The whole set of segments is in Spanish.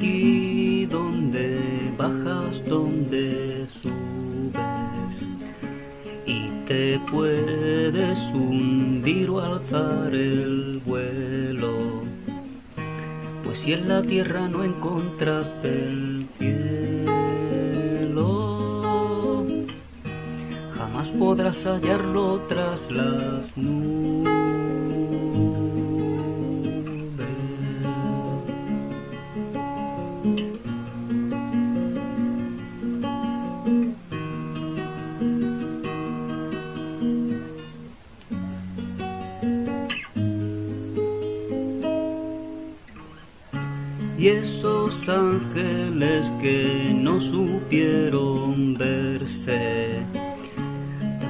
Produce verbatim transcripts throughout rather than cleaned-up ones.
aquí donde bajas, donde subes, y te puedes hundir o alzar el vuelo, pues si en la tierra no encontraste el cielo, jamás podrás hallarlo tras las nubes. Y esos ángeles que no supieron verse,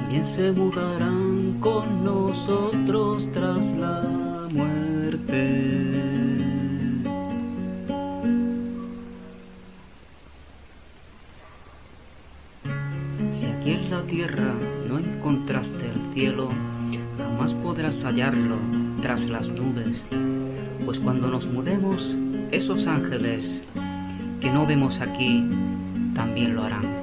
también se mudarán con nosotros tras la muerte. Si aquí en la tierra no encontraste el cielo, jamás podrás hallarlo tras las nubes, pues cuando nos mudemos, esos ángeles que no vemos aquí también lo harán.